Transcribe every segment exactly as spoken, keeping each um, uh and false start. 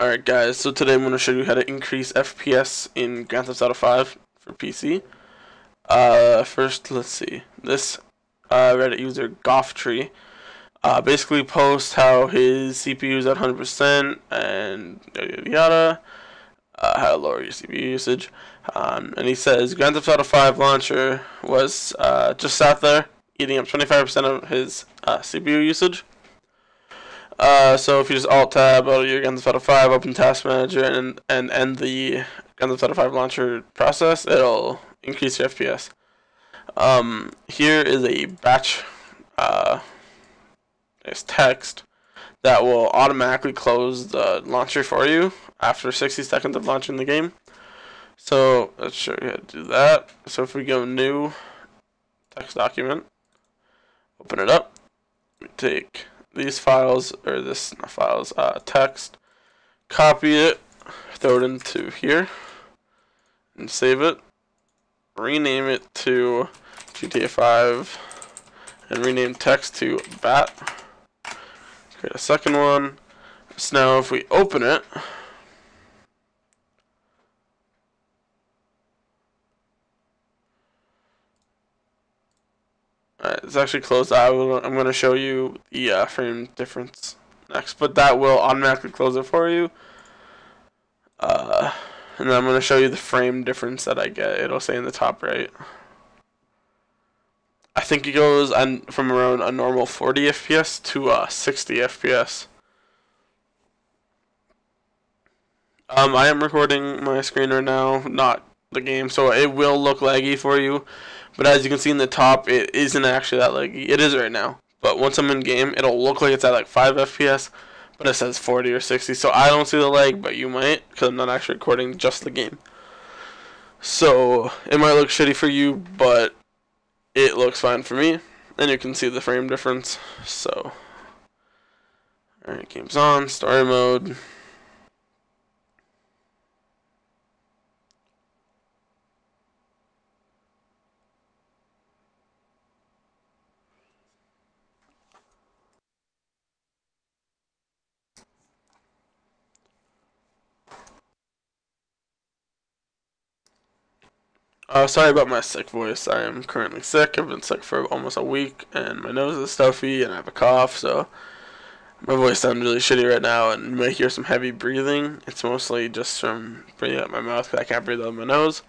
Alright guys, so today I'm going to show you how to increase F P S in Grand Theft Auto five for P C. Uh, first, let's see. This uh, Reddit user, Gofftree, uh, basically posts how his C P U is at one hundred percent and yada yada yada, uh, how to lower your C P U usage. Um, and he says, Grand Theft Auto five launcher was uh, just sat there, eating up twenty-five percent of his uh, C P U usage. Uh, so if you just Alt-Tab, out of your Grand Theft Auto five, open Task Manager, and, and end the Grand Theft Auto five launcher process, it'll increase your F P S. Um, here is a batch uh, text that will automatically close the launcher for you after sixty seconds of launching the game. So let's show you how to do that. So if we go New, Text Document, open it up, we take these files, or this, not files, uh, text, copy it, throw it into here, and save it, rename it to G T A five, and rename text to bat, create a second one. So now if we open it, Alright, it's actually closed. I will, I'm going to show you the uh, frame difference next, but that will automatically close it for you. Uh, and then I'm going to show you the frame difference that I get. It'll say in the top right. I think it goes on from around a normal forty F P S to uh, sixty F P S. Um, I am recording my screen right now, not the game, so it will look laggy for you. But as you can see in the top, it isn't actually that laggy. It is right now. But once I'm in game, it'll look like it's at like five F P S, but it says forty or sixty. So I don't see the lag, but you might, because I'm not actually recording just the game. So it might look shitty for you, but it looks fine for me. And you can see the frame difference. So, alright, game's on, story mode. Uh, sorry about my sick voice. I am currently sick. I've been sick for almost a week, and my nose is stuffy, and I have a cough, so my voice sounds really shitty right now, and you might hear some heavy breathing. It's mostly just from breathing out my mouth, because I can't breathe out my nose.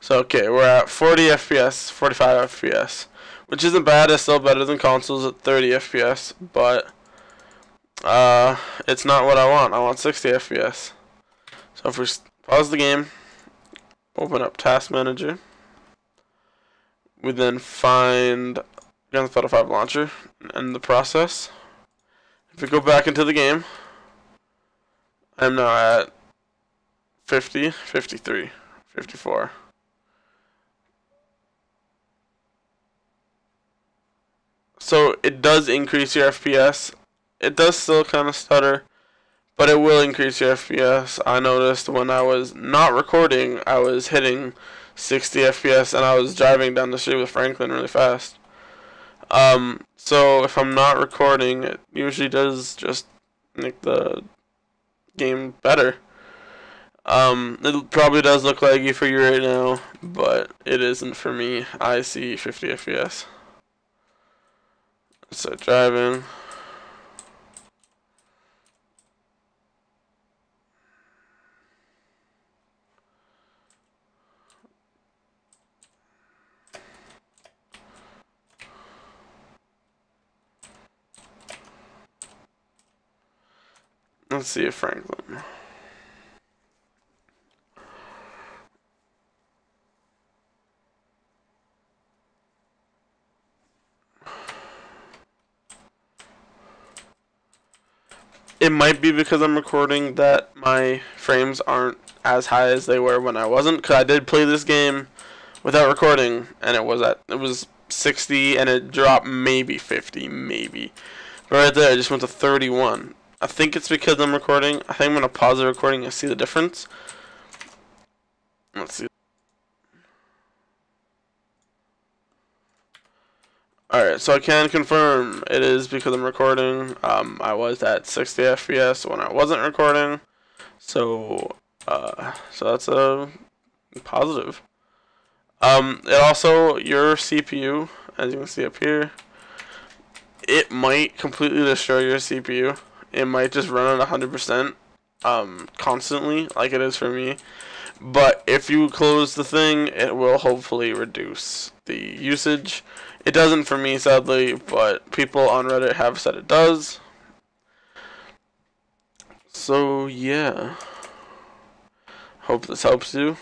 So, okay, we're at forty F P S, forty-five F P S, which isn't bad. It's still better than consoles at thirty F P S, but uh, it's not what I want. I want sixty F P S. So if we pause the game, open up Task Manager, we then find Grand Theft Auto five launcher and end the process. If we go back into the game, I'm now at fifty, fifty-three, fifty-four. So it does increase your F P S. It does still kind of stutter, but it will increase your F P S. I noticed when I was not recording, I was hitting sixty F P S, and I was driving down the street with Franklin really fast. Um, so if I'm not recording, it usually does just make the game better. Um, it probably does look laggy for you right now, but it isn't for me. I see fifty F P S. So driving. Let's see if Franklin. It might be because I'm recording that my frames aren't as high as they were when I wasn't, because I did play this game without recording, and it was at it was sixty, and it dropped maybe fifty, maybe. But right there, it just went to thirty-one. I think it's because I'm recording. I think I'm going to pause the recording and see the difference. Let's see. Alright, so I can confirm it is because I'm recording. Um, I was at sixty F P S when I wasn't recording. So, uh, so that's a positive. Um, it also, your C P U, as you can see up here, it might completely destroy your C P U. It might just run at one hundred percent um, constantly, like it is for me. But if you close the thing, it will hopefully reduce the usage. It doesn't for me, sadly, but people on Reddit have said it does. So, yeah. Hope this helps you.